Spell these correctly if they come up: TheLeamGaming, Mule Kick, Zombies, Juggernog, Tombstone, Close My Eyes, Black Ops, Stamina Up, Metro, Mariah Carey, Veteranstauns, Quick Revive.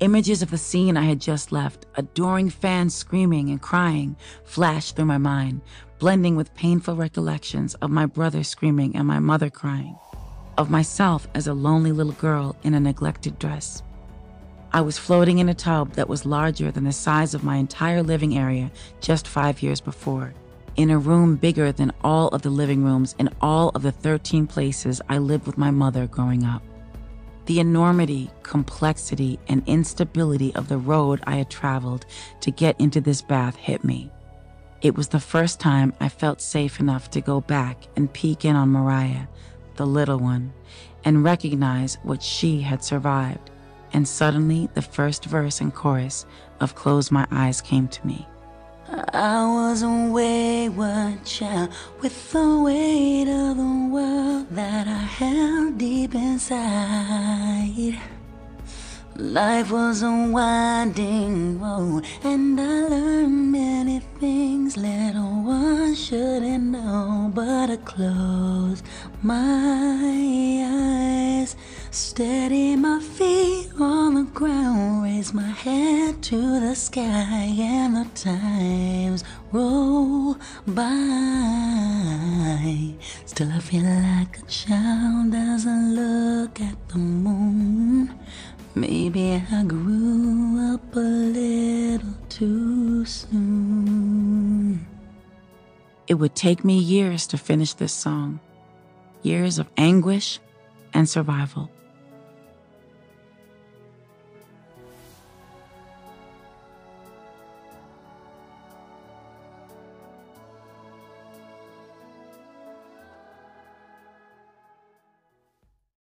Images of the scene I had just left, adoring fans screaming and crying, flashed through my mind, blending with painful recollections of my brother screaming and my mother crying, of myself as a lonely little girl in a neglected dress. I was floating in a tub that was larger than the size of my entire living area just 5 years before, in a room bigger than all of the living rooms in all of the 13 places I lived with my mother growing up. The enormity, complexity, and instability of the road I had traveled to get into this bath hit me. It was the first time I felt safe enough to go back and peek in on Mariah, the little one, and recognize what she had survived. And suddenly, the first verse and chorus of Close My Eyes came to me. I was a wayward child with the weight of the world that I held deep inside. Life was a winding road and I learned many things little one shouldn't know. But I closed my eyes, steady my feet on the ground, raise my head to the sky, and the times roll by. Still I feel like a child doesn't look at the moon. Maybe I grew up a little too soon. It would take me years to finish this song, years of anguish and survival.